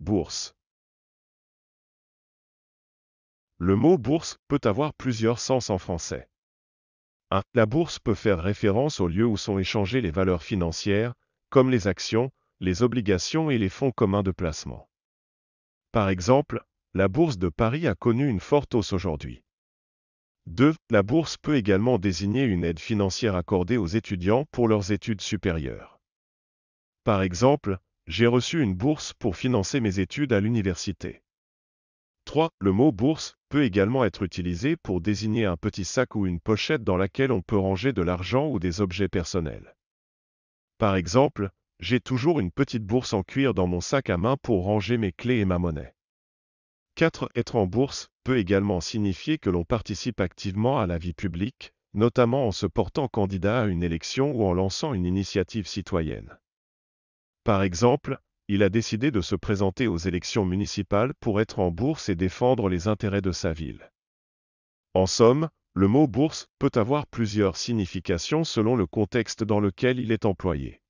Bourse. Le mot bourse peut avoir plusieurs sens en français. 1. La bourse peut faire référence au lieu où sont échangées les valeurs financières, comme les actions, les obligations et les fonds communs de placement. Par exemple, la bourse de Paris a connu une forte hausse aujourd'hui. 2. La bourse peut également désigner une aide financière accordée aux étudiants pour leurs études supérieures. Par exemple, j'ai reçu une bourse pour financer mes études à l'université. 3. Le mot bourse peut également être utilisé pour désigner un petit sac ou une pochette dans laquelle on peut ranger de l'argent ou des objets personnels. Par exemple, j'ai toujours une petite bourse en cuir dans mon sac à main pour ranger mes clés et ma monnaie. 4. Être en bourse peut également signifier que l'on participe activement à la vie publique, notamment en se portant candidat à une élection ou en lançant une initiative citoyenne. Par exemple, il a décidé de se présenter aux élections municipales pour être en bourse et défendre les intérêts de sa ville. En somme, le mot bourse peut avoir plusieurs significations selon le contexte dans lequel il est employé.